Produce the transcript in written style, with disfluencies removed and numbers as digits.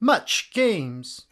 Mutch Games.